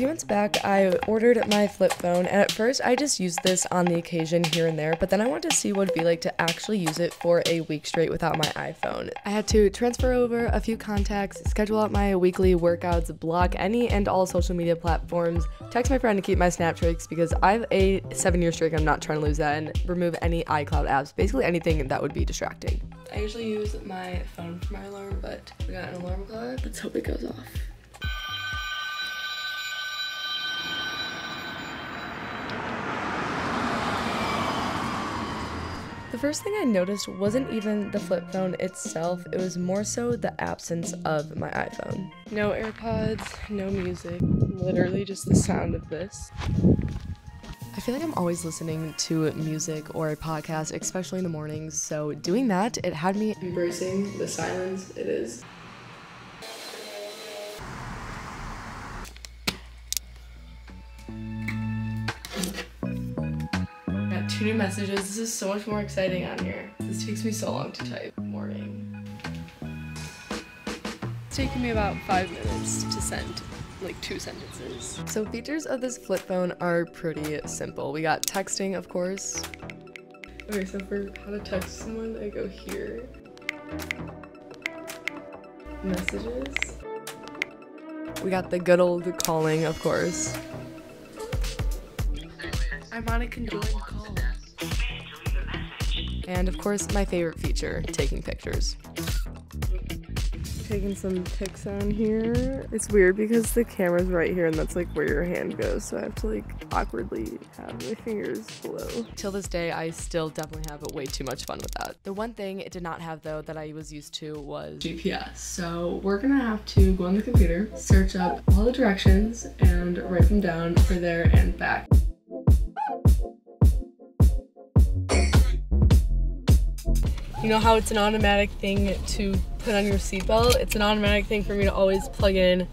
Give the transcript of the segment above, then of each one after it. few months back, I ordered my flip phone, and at first I just used this on the occasion here and there, but then I wanted to see what it'd be like to actually use it for a week straight without my iPhone. I had to transfer over a few contacts, schedule out my weekly workouts, block any and all social media platforms, text my friend to keep my snap streaks because I have a 7-year streak, I'm not trying to lose that, and remove any iCloud apps, basically anything that would be distracting. I usually use my phone for my alarm, but we got an alarm clock. Let's hope it goes off. The first thing I noticed wasn't even the flip phone itself, it was more so the absence of my iPhone. No AirPods, no music, literally just the sound of this. I feel like I'm always listening to music or a podcast, especially in the mornings, so doing that, it had me embracing the silence it is. Two new messages. This is so much more exciting on here. This takes me so long to type. Morning. It's taken me about 5 minutes to send like 2 sentences. So features of this flip phone are pretty simple. We got texting, of course. Okay, so for how to text someone, I go here. Messages. We got the good old calling, of course. I'm on a condoled call. And of course, my favorite feature, taking pictures. Taking some pics on here. It's weird because the camera's right here and that's like where your hand goes, so I have to like awkwardly have my fingers below. Till this day, I still definitely have way too much fun with that. The one thing it did not have though that I was used to was GPS. So we're gonna have to go on the computer, search up all the directions, and write them down for there and back. You know how it's an automatic thing to put on your seatbelt? It's an automatic thing for me to always plug in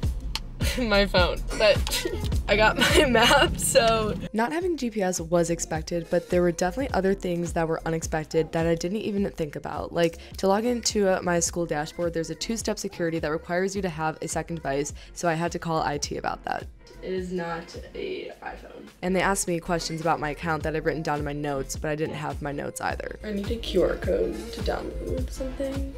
my phone, but I got my map, so. Not having GPS was expected, but there were definitely other things that were unexpected that I didn't even think about. Like, to log into my school dashboard, there's a 2-step security that requires you to have a second device, so I had to call IT about that. It is not an iPhone. And they asked me questions about my account that I've written down in my notes, but I didn't have my notes either. I need a QR code to download something.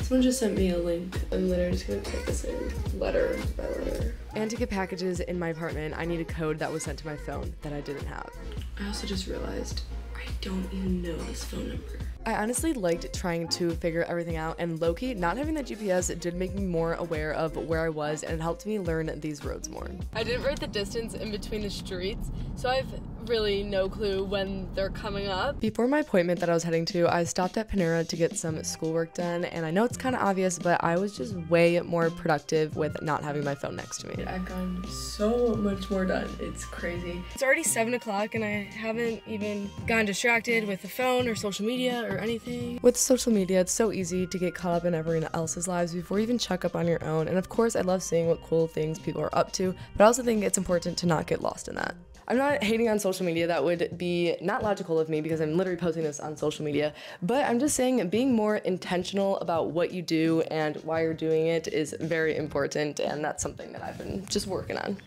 Someone just sent me a link. I'm literally just gonna type this in letter by letter. And to get packages in my apartment, I need a code that was sent to my phone that I didn't have. I also just realized I don't even know this phone number. I honestly liked trying to figure everything out, and low-key, not having that GPS did make me more aware of where I was, and it helped me learn these roads more. I didn't write the distance in between the streets, so I've really no clue when they're coming up. Before my appointment that I was heading to, I stopped at Panera to get some schoolwork done, and I know it's kind of obvious, but I was just way more productive with not having my phone next to me. I've gotten so much more done. It's crazy. It's already 7 o'clock, and I haven't even gotten distracted with the phone or social media or anything. With social media, it's so easy to get caught up in everyone else's lives before you even check up on your own, and of course, I love seeing what cool things people are up to, but I also think it's important to not get lost in that. I'm not hating on social media, that would be not logical of me because I'm literally posting this on social media, but I'm just saying being more intentional about what you do and why you're doing it is very important, and that's something that I've been just working on.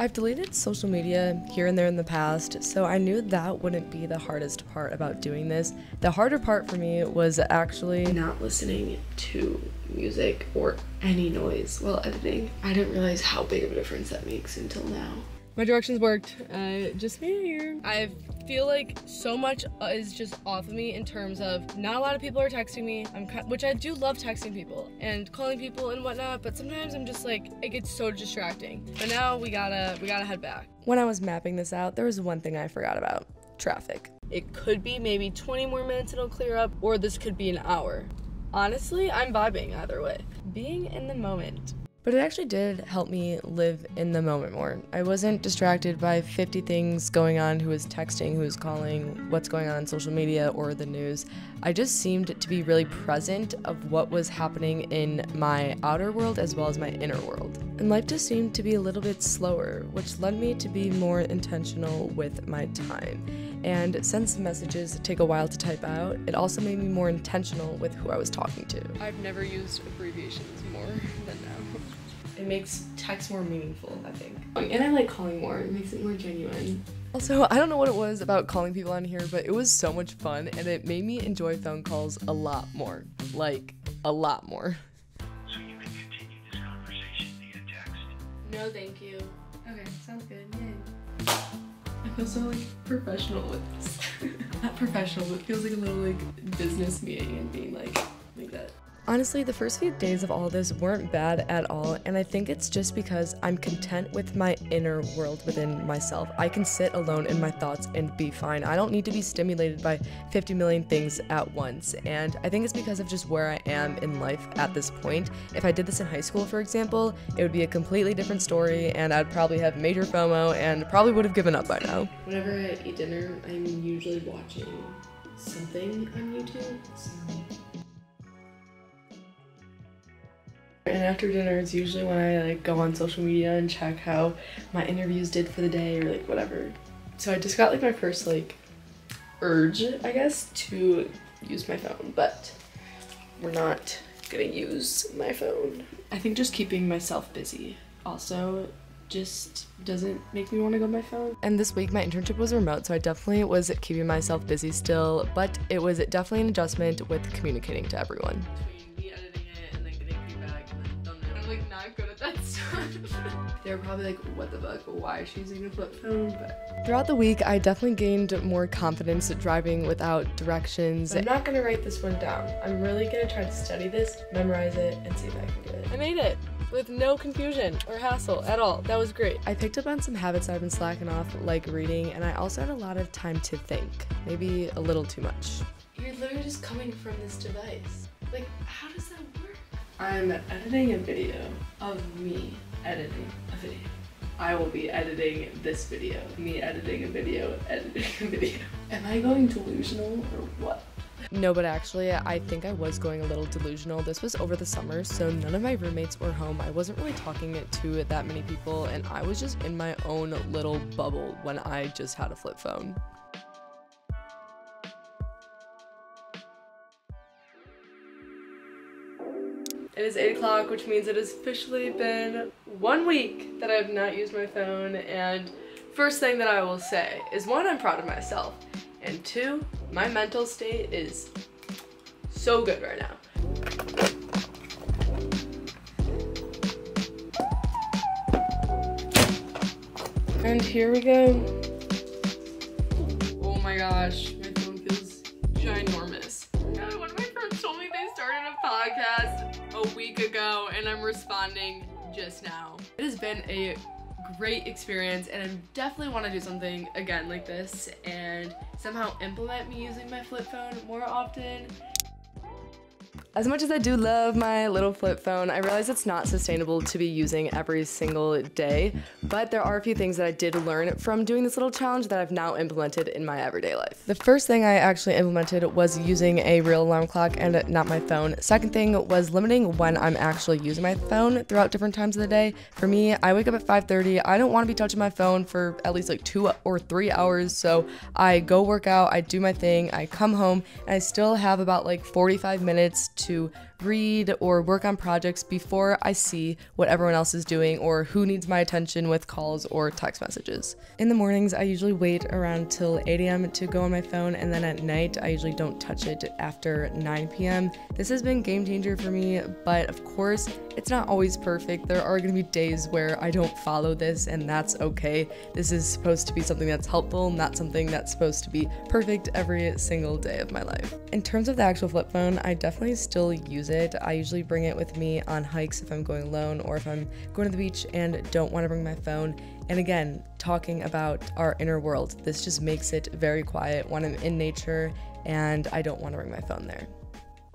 I've deleted social media here and there in the past, so I knew that wouldn't be the hardest part about doing this. The harder part for me was actually not listening to music or any noise while editing. I didn't realize how big of a difference that makes until now. My directions worked. I just made it here. I feel like so much is just off of me in terms of not a lot of people are texting me, which I do love texting people and calling people and whatnot, but sometimes I'm just like, it gets so distracting. But now we gotta head back. When I was mapping this out, there was one thing I forgot about, traffic. It could be maybe 20 more minutes it'll clear up, or this could be an hour. Honestly, I'm vibing either way. Being in the moment. But it actually did help me live in the moment more. I wasn't distracted by 50 things going on, who was texting, who was calling, what's going on social media or the news. I just seemed to be really present of what was happening in my outer world as well as my inner world. And life just seemed to be a little bit slower, which led me to be more intentional with my time. And since messages take a while to type out, it also made me more intentional with who I was talking to. I've never used abbreviations more than now. It makes text more meaningful, I think. And I like calling more. It makes it more genuine. Also, I don't know what it was about calling people on here, but it was so much fun, and it made me enjoy phone calls a lot more. Like, a lot more. So you can continue this conversation via text? No, thank you. Okay, sounds good. Yay. I feel so, like, professional with this. Not professional, but it feels like a little, like, business meeting and being, like that. Honestly, the first few days of all this weren't bad at all, and I think it's just because I'm content with my inner world within myself. I can sit alone in my thoughts and be fine. I don't need to be stimulated by 50 million things at once, and I think it's because of just where I am in life at this point. If I did this in high school, for example, it would be a completely different story, and I'd probably have major FOMO and probably would have given up by now. Whenever I eat dinner, I'm usually watching something on YouTube, so... And after dinner is usually when I like go on social media and check how my interviews did for the day or like whatever. So I just got like my first like urge, I guess, to use my phone, but we're not gonna use my phone. I think just keeping myself busy also just doesn't make me want to go on my phone. And this week my internship was remote, so I definitely was keeping myself busy still, but it was definitely an adjustment with communicating to everyone. They were probably like, what the fuck, why is she using a flip phone? But throughout the week, I definitely gained more confidence at driving without directions. I'm not gonna write this one down. I'm really gonna try to study this, memorize it, and see if I can do it. I made it with no confusion or hassle at all. That was great. I picked up on some habits I've been slacking off, like reading, and I also had a lot of time to think, maybe a little too much. You're literally just coming from this device. Like, how does that work? I'm editing a video of me editing a video. I will be editing this video. Me editing a video, editing a video. Am I going delusional or what? No, but actually, I think I was going a little delusional. This was over the summer, so none of my roommates were home. I wasn't really talking to that many people, and I was just in my own little bubble when I just had a flip phone. It is 8 o'clock, which means it has officially been 1 week that I have not used my phone, and first thing that I will say is, one, I'm proud of myself, and two, my mental state is so good right now. And here we go. Oh my gosh, my phone feels ginormous. God, one of my friends told me they started a podcast a week ago, and I'm responding just now. It has been a great experience, and I definitely want to do something again like this and somehow implement me using my flip phone more often. As much as I do love my little flip phone, I realize it's not sustainable to be using every single day, but there are a few things that I did learn from doing this little challenge that I've now implemented in my everyday life. The first thing I actually implemented was using a real alarm clock and not my phone. Second thing was limiting when I'm actually using my phone throughout different times of the day. For me, I wake up at 5:30. I don't want to be touching my phone for at least like 2 or 3 hours, so I go work out, I do my thing, I come home, and I still have about like 45 minutes to read or work on projects before I see what everyone else is doing or who needs my attention with calls or text messages. In the mornings, I usually wait around till 8 a.m. to go on my phone, and then at night, I usually don't touch it after 9 p.m. This has been game changer for me, but of course, it's not always perfect. There are gonna be days where I don't follow this, and that's okay. This is supposed to be something that's helpful, not something that's supposed to be perfect every single day of my life. In terms of the actual flip phone, I definitely still use it. I usually bring it with me on hikes if I'm going alone or if I'm going to the beach and don't want to bring my phone. And again, talking about our inner world, this just makes it very quiet when I'm in nature and I don't want to bring my phone there.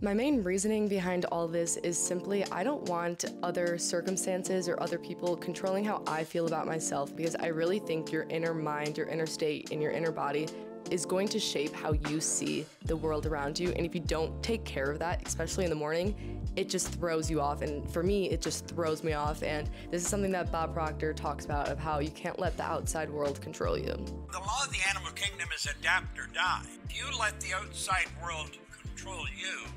My main reasoning behind all this is simply I don't want other circumstances or other people controlling how I feel about myself, because I really think your inner mind, your inner state, and your inner body is going to shape how you see the world around you. And if you don't take care of that, especially in the morning, it just throws you off. And for me, it just throws me off. And this is something that Bob Proctor talks about, of how you can't let the outside world control you. The law of the animal kingdom is adapt or die. If you let the outside world control you,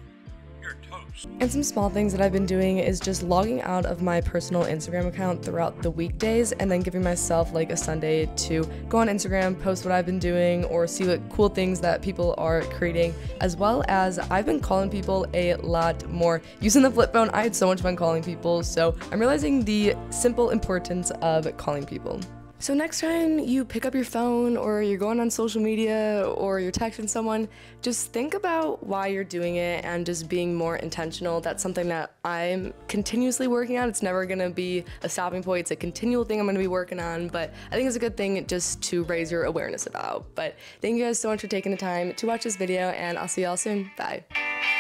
you're toast. And some small things that I've been doing is just logging out of my personal Instagram account throughout the weekdays and then giving myself like a Sunday to go on Instagram, post what I've been doing, or see what cool things that people are creating, as well as I've been calling people a lot more. Using the flip phone, I had so much fun calling people, so I'm realizing the simple importance of calling people. So next time you pick up your phone or you're going on social media or you're texting someone, just think about why you're doing it and just being more intentional. That's something that I'm continuously working on. It's never gonna be a stopping point. It's a continual thing I'm gonna be working on, but I think it's a good thing just to raise your awareness about. But thank you guys so much for taking the time to watch this video, and I'll see y'all soon. Bye.